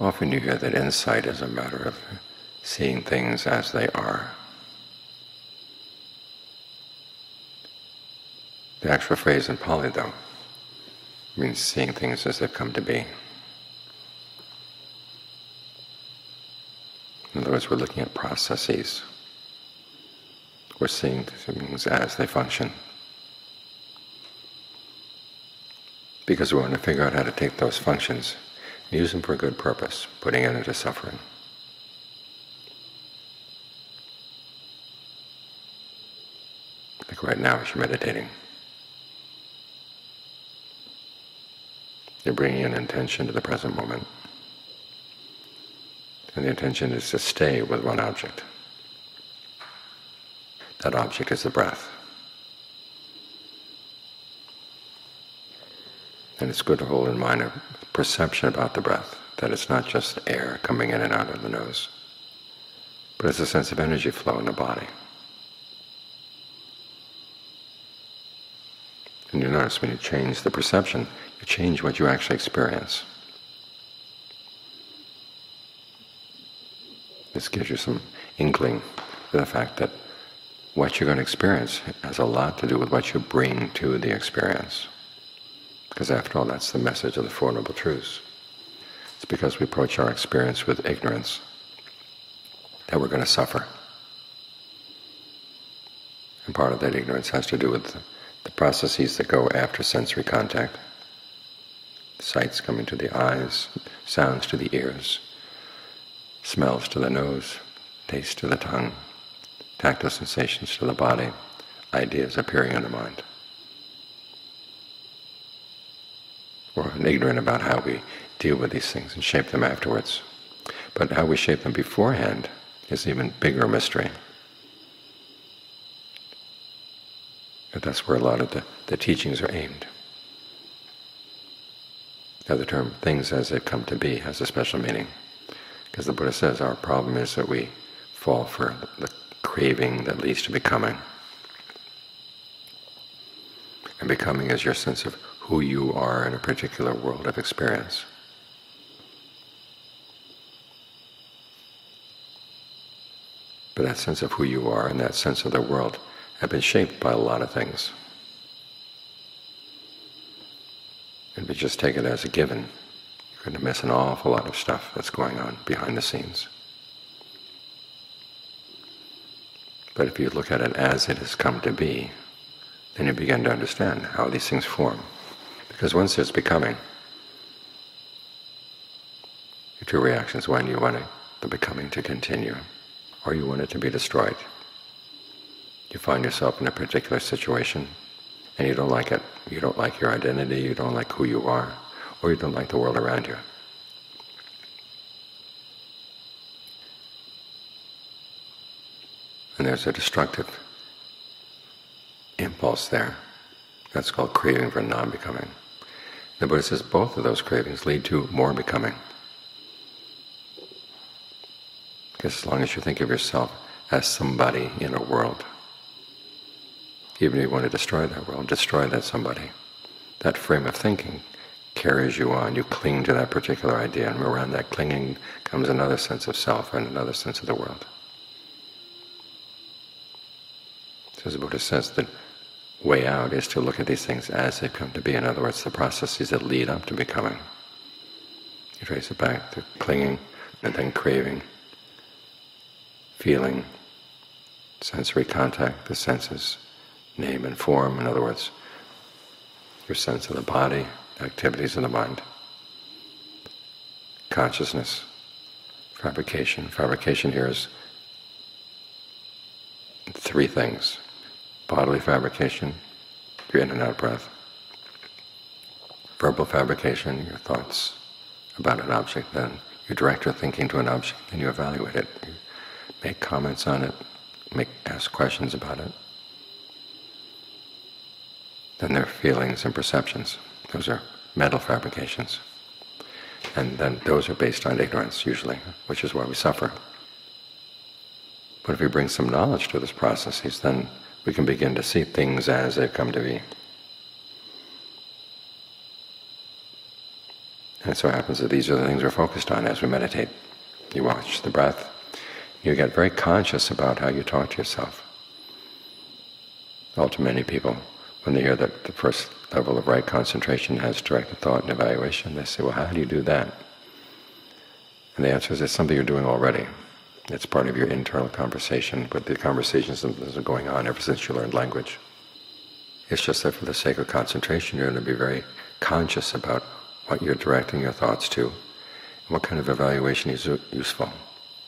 Often you hear that insight is a matter of seeing things as they are. The actual phrase in Pali, though, means seeing things as they've come to be. In other words, we're looking at processes. We're seeing things as they function, because we want to figure out how to take those functions and use them for a good purpose, putting it into suffering. Like right now as you're meditating, you're bringing an intention to the present moment, and the intention is to stay with one object. That object is the breath. And it's good to hold in mind a perception about the breath, that it's not just air coming in and out of the nose, but it's a sense of energy flow in the body. And you notice when you change the perception, you change what you actually experience. This gives you some inkling to the fact that what you're going to experience has a lot to do with what you bring to the experience. Because after all, that's the message of the Four Noble Truths. It's because we approach our experience with ignorance that we're going to suffer. And part of that ignorance has to do with the processes that go after sensory contact. Sights coming to the eyes, sounds to the ears, smells to the nose, taste to the tongue, tactile sensations to the body, ideas appearing in the mind. We're ignorant about how we deal with these things and shape them afterwards. But how we shape them beforehand is an even bigger mystery. And that's where a lot of the teachings are aimed. Now the term "things as they've come to be" has a special meaning, because the Buddha says our problem is that we fall for the craving that leads to becoming. And becoming is your sense of who you are in a particular world of experience. But that sense of who you are and that sense of the world have been shaped by a lot of things. And if you just take it as a given, you're going to miss an awful lot of stuff that's going on behind the scenes. But if you look at it as it has come to be, then you begin to understand how these things form. Because once there's becoming, your two reactions: one, you want the becoming to continue, or you want it to be destroyed. You find yourself in a particular situation, and you don't like it. You don't like your identity, you don't like who you are, or you don't like the world around you. And there's a destructive impulse there. That's called craving for non-becoming. The Buddha says both of those cravings lead to more becoming. Because as long as you think of yourself as somebody in a world, even if you want to destroy that world, destroy that somebody, that frame of thinking carries you on. You cling to that particular idea, and around that clinging comes another sense of self and another sense of the world. So the Buddha says that way out is to look at these things as they've come to be. In other words, the processes that lead up to becoming. You trace it back to clinging, and then craving, feeling, sensory contact, the senses, name and form. In other words, your sense of the body, activities of the mind, consciousness, fabrication. Fabrication here is three things: bodily fabrication, your in and out breath; verbal fabrication, your thoughts about an object. Then you direct your thinking to an object, and you evaluate it, you make comments on it, ask questions about it. Then there are feelings and perceptions. Those are mental fabrications. And then those are based on ignorance, usually, which is why we suffer. But if we bring some knowledge to those processes, then we can begin to see things as they've come to be. And so it happens that these are the things we're focused on as we meditate. You watch the breath. You get very conscious about how you talk to yourself. All too many people, when they hear that the first level of right concentration has directed thought and evaluation, they say, well, how do you do that? And the answer is, it's something you're doing already. It's part of your internal conversation, but the conversations that are going on ever since you learned language. It's just that for the sake of concentration, you're going to be very conscious about what you're directing your thoughts to, and what kind of evaluation is useful.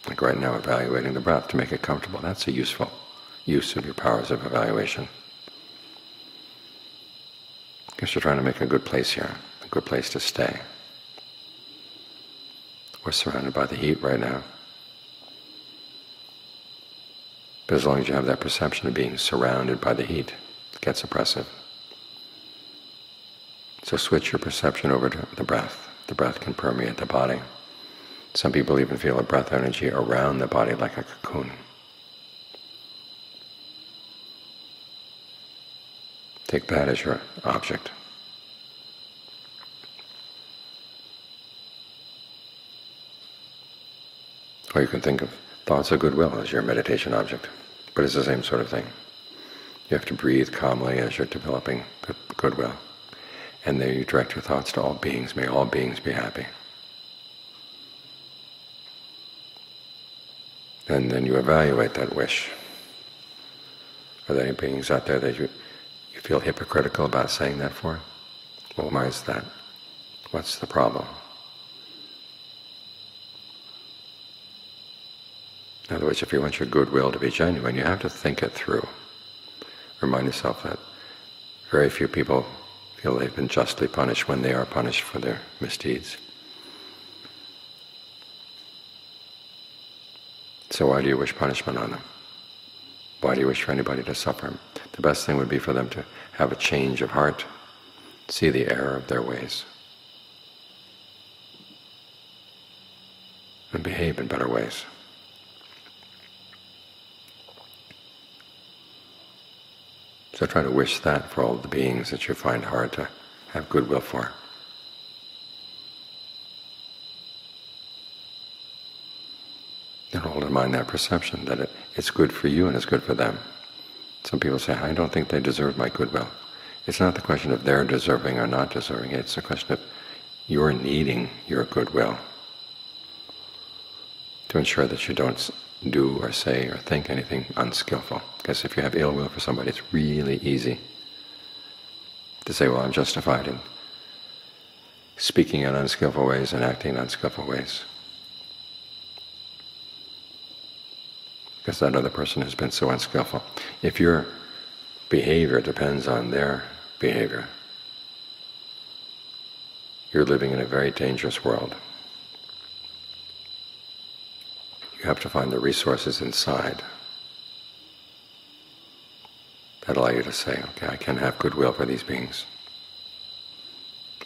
Like right now, evaluating the breath to make it comfortable, that's a useful use of your powers of evaluation. Because you're trying to make a good place here, a good place to stay. We're surrounded by the heat right now. But as long as you have that perception of being surrounded by the heat, it gets oppressive. So switch your perception over to the breath. The breath can permeate the body. Some people even feel a breath energy around the body like a cocoon. Take that as your object. Or you can think of thoughts of goodwill as your meditation object, but it's the same sort of thing. You have to breathe calmly as you're developing goodwill. And there you direct your thoughts to all beings. May all beings be happy. And then you evaluate that wish. Are there any beings out there that you feel hypocritical about saying that for? Well, why is that? What's the problem? In other words, if you want your goodwill to be genuine, you have to think it through. Remind yourself that very few people feel they've been justly punished when they are punished for their misdeeds. So why do you wish punishment on them? Why do you wish for anybody to suffer? The best thing would be for them to have a change of heart, see the error of their ways, and behave in better ways. So try to wish that for all the beings that you find hard to have goodwill for. And hold in mind that perception that it's good for you and it's good for them. Some people say, I don't think they deserve my goodwill. It's not the question of their deserving or not deserving, it's the question of your needing your goodwill to ensure that you don't do or say or think anything unskillful. Because if you have ill will for somebody, it's really easy to say, well, I'm justified in speaking in unskillful ways and acting in unskillful ways, because that other person has been so unskillful. If your behavior depends on their behavior, you're living in a very dangerous world. You have to find the resources inside that allow you to say, okay, I can have goodwill for these beings.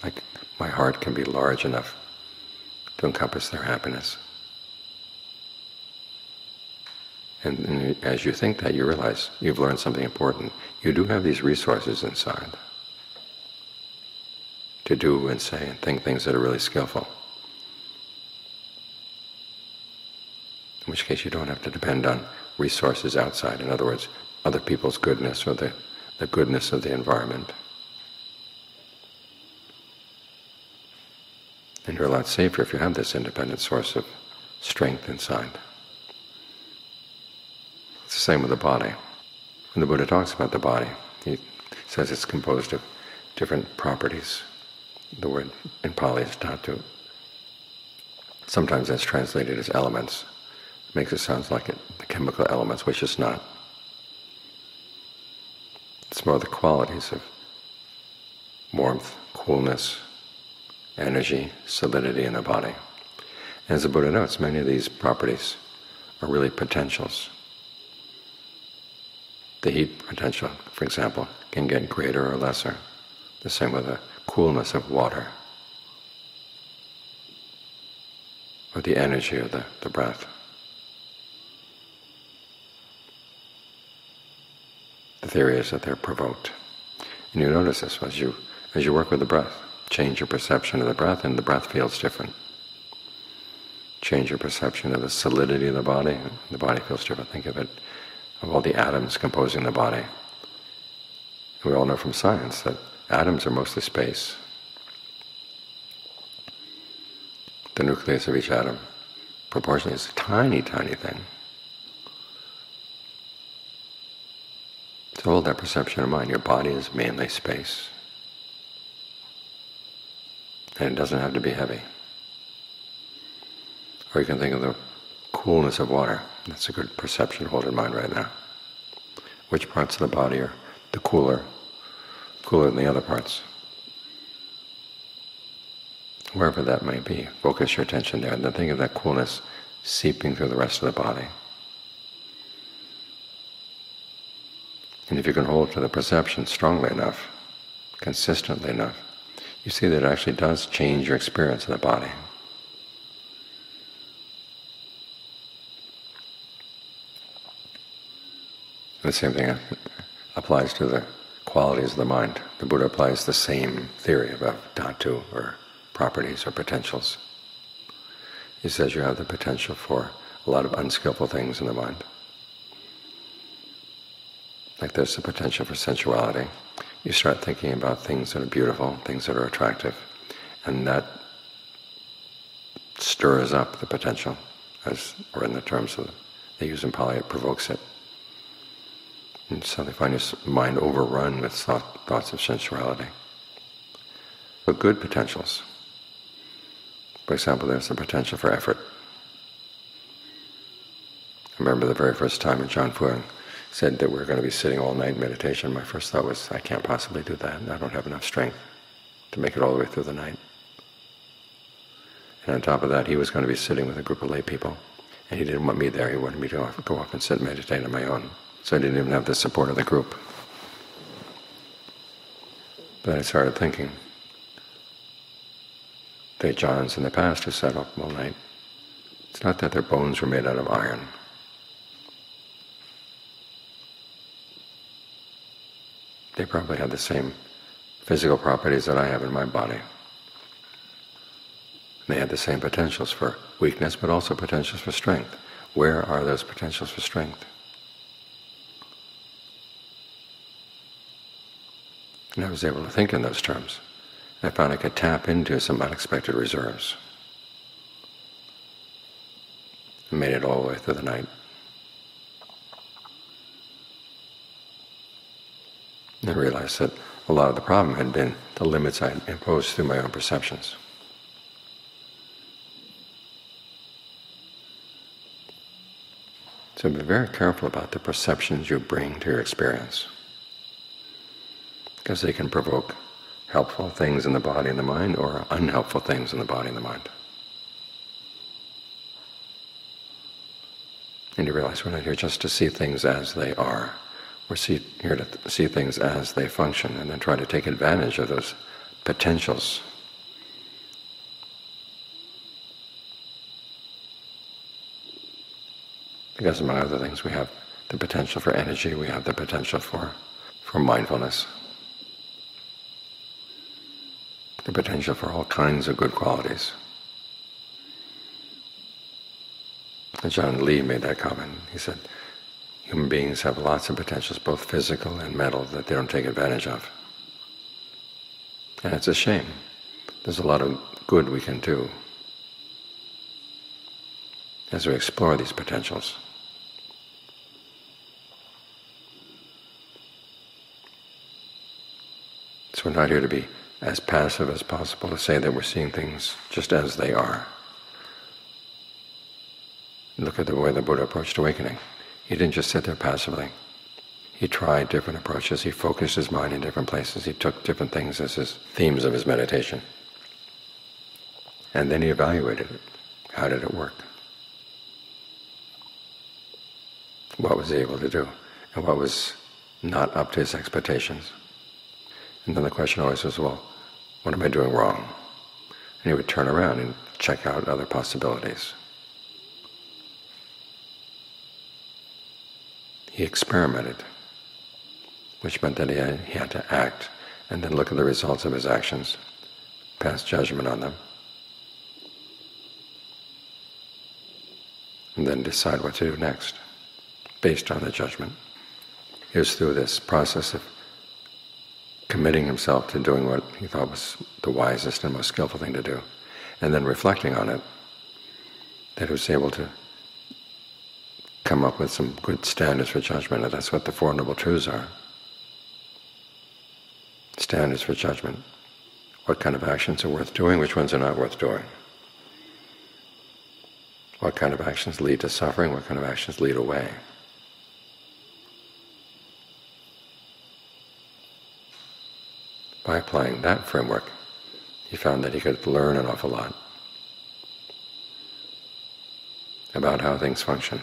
Like my heart can be large enough to encompass their happiness. And as you think that, you realize you've learned something important. You do have these resources inside to do and say and think things that are really skillful. In which case you don't have to depend on resources outside, in other words, other people's goodness or the goodness of the environment. And you're a lot safer if you have this independent source of strength inside. It's the same with the body. When the Buddha talks about the body, he says it's composed of different properties. The word in Pali is dhatu. Sometimes that's translated as elements. Makes it sound like the chemical elements, which it's not. It's more the qualities of warmth, coolness, energy, solidity in the body. As the Buddha notes, many of these properties are really potentials. The heat potential, for example, can get greater or lesser. The same with the coolness of water, or the energy of the breath. The theory is that they're provoked. And you notice this as you work with the breath. Change your perception of the breath and the breath feels different. Change your perception of the solidity of the body and the body feels different. Think of it, of all the atoms composing the body. We all know from science that atoms are mostly space. The nucleus of each atom proportionally is a tiny, tiny thing. So hold that perception in mind. Your body is mainly space. And it doesn't have to be heavy. Or you can think of the coolness of water. That's a good perception to hold in mind right now. Which parts of the body are the cooler than the other parts? Wherever that may be, focus your attention there, and then think of that coolness seeping through the rest of the body. And if you can hold to the perception strongly enough, consistently enough, you see that it actually does change your experience of the body. The same thing applies to the qualities of the mind. The Buddha applies the same theory about dhatu, or properties or potentials. He says you have the potential for a lot of unskillful things in the mind. Like there's the potential for sensuality. You start thinking about things that are beautiful, things that are attractive, and that stirs up the potential, as or in the terms of they use in Pali, it provokes it. And suddenly find your mind overrun with thoughts of sensuality. But good potentials. For example, there's the potential for effort. I remember the very first time that Jhana Fueng said that we're going to be sitting all night in meditation, my first thought was, I can't possibly do that, and I don't have enough strength to make it all the way through the night. And on top of that, he was going to be sitting with a group of lay people, and he didn't want me there. He wanted me to go off and sit and meditate on my own. So I didn't even have the support of the group. But I started thinking, there are Johns in the past who sat up all night. It's not that their bones were made out of iron. They probably had the same physical properties that I have in my body. They had the same potentials for weakness, but also potentials for strength. Where are those potentials for strength? And I was able to think in those terms. I found I could tap into some unexpected reserves. I made it all the way through the night. And I realized that a lot of the problem had been the limits I had imposed through my own perceptions. So be very careful about the perceptions you bring to your experience, because they can provoke helpful things in the body and the mind, or unhelpful things in the body and the mind. And you realize we're not here just to see things as they are. We're here to see things as they function, and then try to take advantage of those potentials. Because among other things, we have the potential for energy, we have the potential for mindfulness. The potential for all kinds of good qualities. And John Lee made that comment. He said, human beings have lots of potentials, both physical and mental, that they don't take advantage of. And it's a shame. There's a lot of good we can do as we explore these potentials. So we're not here to be as passive as possible, to say that we're seeing things just as they are. Look at the way the Buddha approached awakening. He didn't just sit there passively. He tried different approaches. He focused his mind in different places. He took different things as his themes of his meditation. And then he evaluated it. How did it work? What was he able to do? And what was not up to his expectations? And then the question always was, well, what am I doing wrong? And he would turn around and check out other possibilities. He experimented, which meant that he had to act and then look at the results of his actions pass judgment on them, and then decide what to do next based on the judgment. Is through this process of committing himself to doing what he thought was the wisest and most skillful thing to do, and then reflecting on it, that he was able to come up with some good standards for judgment. And that's what the Four Noble Truths are. Standards for judgment. What kind of actions are worth doing, which ones are not worth doing? What kind of actions lead to suffering, what kind of actions lead away? By applying that framework, he found that he could learn an awful lot about how things function.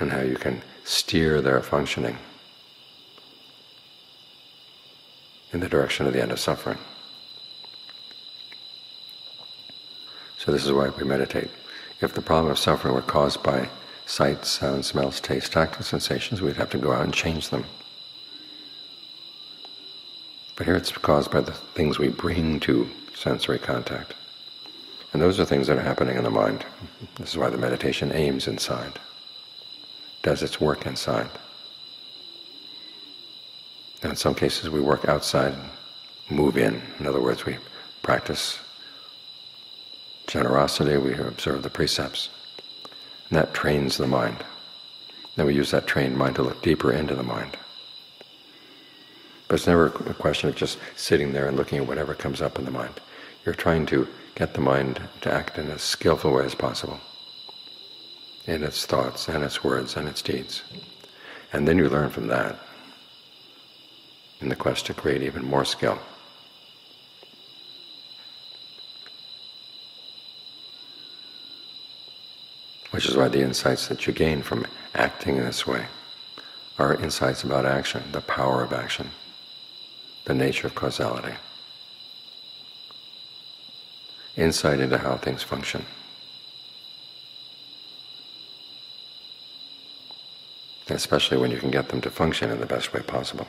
And how you can steer their functioning in the direction of the end of suffering. So this is why we meditate. If the problem of suffering were caused by sights, sounds, smells, tastes, tactile sensations, we'd have to go out and change them. But here it's caused by the things we bring to sensory contact. And those are things that are happening in the mind. This is why the meditation aims inside, does its work inside. And in some cases we work outside and move in. In other words, we practice generosity, we observe the precepts. And that trains the mind. Then we use that trained mind to look deeper into the mind. But it's never a question of just sitting there and looking at whatever comes up in the mind. You're trying to get the mind to act in as skillful a way as possible, in its thoughts, and its words, and its deeds. And then you learn from that in the quest to create even more skill. Which is why the insights that you gain from acting in this way are insights about action, the power of action, the nature of causality, insight into how things function. Especially when you can get them to function in the best way possible.